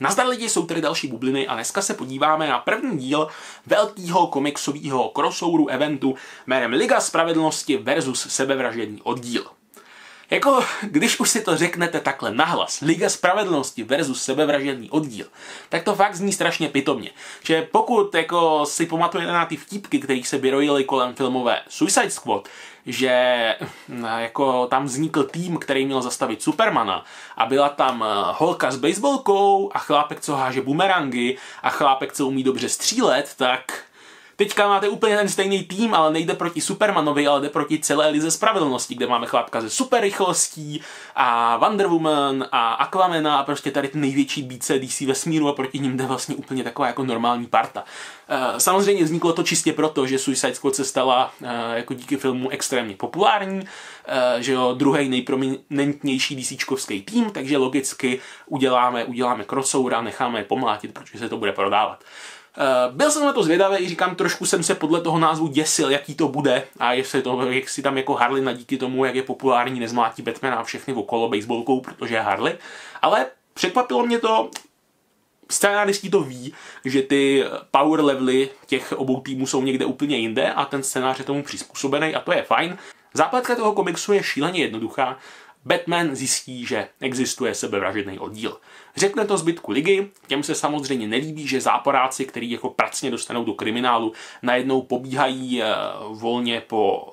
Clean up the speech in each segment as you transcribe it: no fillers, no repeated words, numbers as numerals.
Nazdar lidi, jsou tady další bubliny a dneska se podíváme na první díl velkého komiksového crossoveru eventu jménem Liga Spravedlnosti versus Sebevražedný oddíl. Jako, když už si to řeknete takhle nahlas, Liga Spravedlnosti versus Sebevražedný oddíl, tak to fakt zní strašně pitomně. Že pokud jako, si pamatujete na ty vtípky, kterých se vyrojily kolem filmové Suicide Squad, že jako, tam vznikl tým, který měl zastavit Supermana a byla tam holka s baseballkou a chlápek, co háže bumerangy a chlápek, co umí dobře střílet, tak... Teďka máte úplně ten stejný tým, ale nejde proti Supermanovi, ale jde proti celé Lize Spravedlnosti, kde máme chlápka ze superrychlostí a Wonder Woman a Aquamana a prostě tady ty největší bíce DC vesmíru a proti ním jde vlastně úplně taková jako normální parta. Samozřejmě vzniklo to čistě proto, že Suicide Squad se stala jako díky filmu extrémně populární, že jo, druhý nejprominentnější DCčkovský tým, takže logicky uděláme crossover a necháme je pomlátit, protože se to bude prodávat. Byl jsem na to zvědavý i říkám, trošku jsem se podle toho názvu děsil, jaký to bude a jak si tam jako Harley díky tomu, jak je populární, nezmlátí Batmana a všechny okolo baseballkou, protože je Harley. Ale překvapilo mě to, scénáristi to ví, že ty power levely těch obou týmů jsou někde úplně jinde a ten scénář je tomu přizpůsobený a to je fajn. Zápletka toho komiksu je šíleně jednoduchá. Batman zjistí, že existuje sebevražedný oddíl. Řekne to zbytku ligy, těm se samozřejmě nelíbí, že záporáci, který jako pracně dostanou do kriminálu, najednou pobíhají volně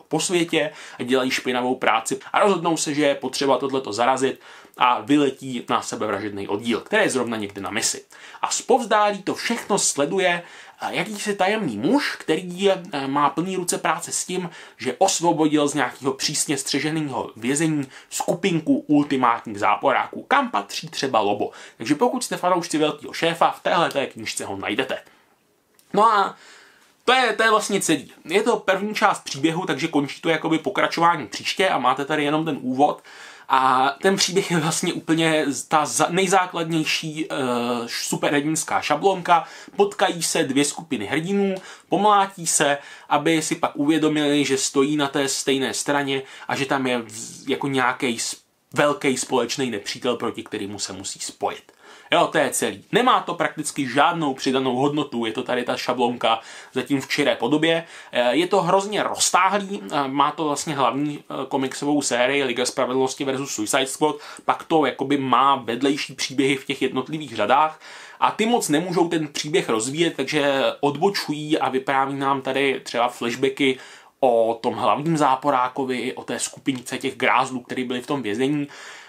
po světě a dělají špinavou práci a rozhodnou se, že je potřeba tohleto zarazit a vyletí na sebevražedný oddíl, který je zrovna někde na misi. A zpovzdálí to všechno sleduje jakýsi tajemný muž, který má plný ruce práce s tím, že osvobodil z nějakého přísně střeženého vězení skupinku ultimátních záporáků, kam patří třeba Lobo. Takže pokud jste fanoušci velkého šéfa, v téhleté knížce ho najdete. No a to je vlastně celý. Je to první část příběhu, takže končí to jakoby pokračování příště a máte tady jenom ten úvod. A ten příběh je vlastně úplně ta nejzákladnější superhrdinská šablonka. Potkají se dvě skupiny hrdinů, pomlátí se, aby si pak uvědomili, že stojí na té stejné straně a že tam je jako nějaký velký společný nepřítel, proti kterému se musí spojit. Jo, to je celý. Nemá to prakticky žádnou přidanou hodnotu, je to tady ta šablonka zatím v čiré podobě. Je to hrozně roztáhlý, má to vlastně hlavní komiksovou sérii Liga Spravedlnosti versus Suicide Squad, pak to jakoby má vedlejší příběhy v těch jednotlivých řadách a ty moc nemůžou ten příběh rozvíjet, takže odbočují a vypráví nám tady třeba flashbacky o tom hlavním záporákovi, o té skupince těch grázlů, který byli v tom vězení.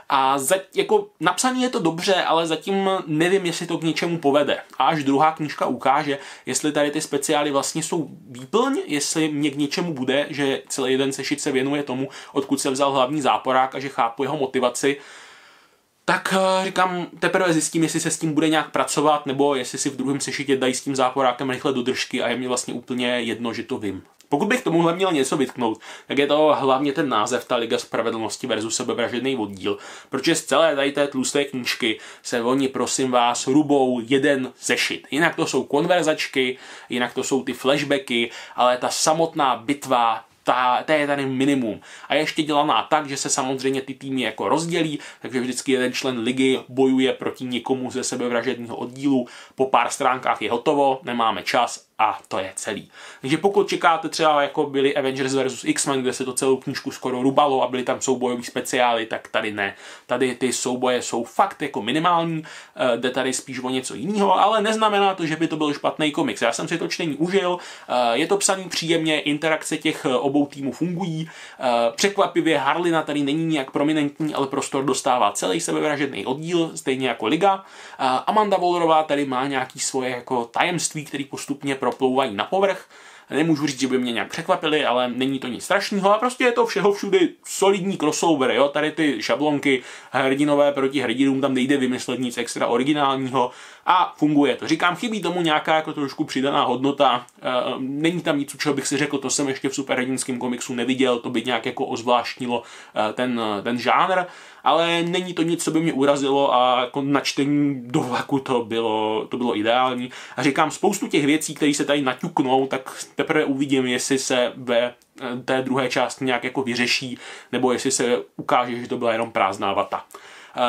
A jako napsaný je to dobře, ale zatím nevím, jestli to k něčemu povede. A až druhá knížka ukáže, jestli tady ty speciály vlastně jsou výplň, jestli mě k něčemu bude, že celý jeden sešit se věnuje tomu, odkud se vzal hlavní záporák a že chápu jeho motivaci. Tak říkám, teprve zjistím, jestli se s tím bude nějak pracovat, nebo jestli si v druhém sešitě dají s tím záporákem rychle do držky a je mi vlastně úplně jedno, že to vím. Pokud bych tomuhle měl něco vytknout, tak je to hlavně ten název, ta Liga Spravedlnosti versus sebevražedný oddíl, protože z celé tady té tlusté knížky se oni, prosím vás, rubou jeden sešit. Jinak to jsou konverzačky, jinak to jsou ty flashbacky, ale ta samotná bitva, ta je tady minimum. A ještě dělaná tak, že se samozřejmě ty týmy jako rozdělí, takže vždycky jeden člen ligy bojuje proti někomu ze sebevražedného oddílu, po pár stránkách je hotovo, nemáme čas a to je celý. Takže pokud čekáte třeba jako byly Avengers versus X-Men, kde se to celou knížku skoro rubalo a byly tam soubojový speciály, tak tady ne. Tady ty souboje jsou fakt jako minimální, jde tady spíš o něco jiného, ale neznamená to, že by to byl špatný komiks. Já jsem si to čtení užil, je to psaný příjemně, interakce těch obou týmů fungují, překvapivě Harlina tady není nějak prominentní, ale prostor dostává celý sebevražedný oddíl, stejně jako Liga. Amanda Wallerová tady má nějaký svoje jako tajemství, který postupně proplouvají na povrch. Nemůžu říct, že by mě nějak překvapili, ale není to nic strašného a prostě je to všeho všudy solidní crossover, jo, tady ty šablonky hrdinové proti hrdinům, tam nejde vymyslet nic extra originálního a funguje to. Říkám, chybí tomu nějaká jako trošku přidaná hodnota, není tam nic, čeho bych si řekl, to jsem ještě v superhrdinském komiksu neviděl, to by nějak jako ozvláštnilo ten žánr, ale není to nic, co by mě urazilo a jako na čtení do vlaku to bylo ideální. A říkám, spoustu těch věcí, které se tady naťuknou, tak teprve uvidím, jestli se ve té druhé části nějak jako vyřeší, nebo jestli se ukáže, že to byla jenom prázdná vata.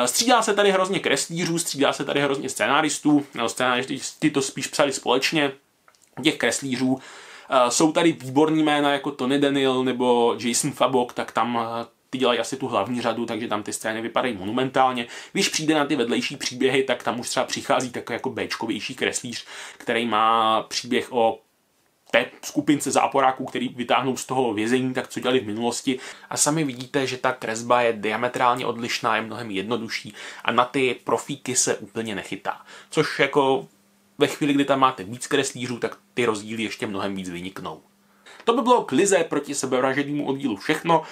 Střídá se tady hrozně kreslířů, střídá se tady hrozně scénaristů, nebo scénaristi to spíš psali společně, těch kreslířů. Jsou tady výborní jména jako Tony Daniel nebo Jason Fabok, tak tam ty dělají asi tu hlavní řadu, takže tam ty scény vypadají monumentálně. Když přijde na ty vedlejší příběhy, tak tam už třeba přichází takový jako béčkovější kreslíř, který má příběh o té skupince záporáků, který vytáhnou z toho vězení, tak co dělali v minulosti. A sami vidíte, že ta kresba je diametrálně odlišná, je mnohem jednodušší a na ty profíky se úplně nechytá. Což jako ve chvíli, kdy tam máte víc kreslířů, tak ty rozdíly ještě mnohem víc vyniknou. To by bylo k Lize proti sebevražednému oddílu všechno.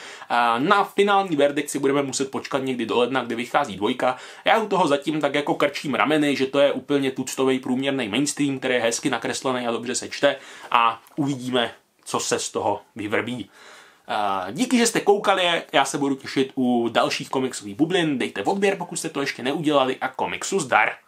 Na finální verdikt si budeme muset počkat někdy do ledna, kdy vychází dvojka. Já u toho zatím tak jako krčím rameny, že to je úplně tuctovej průměrný mainstream, který je hezky nakreslený a dobře se čte, a uvidíme, co se z toho vyvrbí. Díky, že jste koukali, já se budu těšit u dalších komiksových bublin, dejte odběr, pokud jste to ještě neudělali, a komiksu zdar!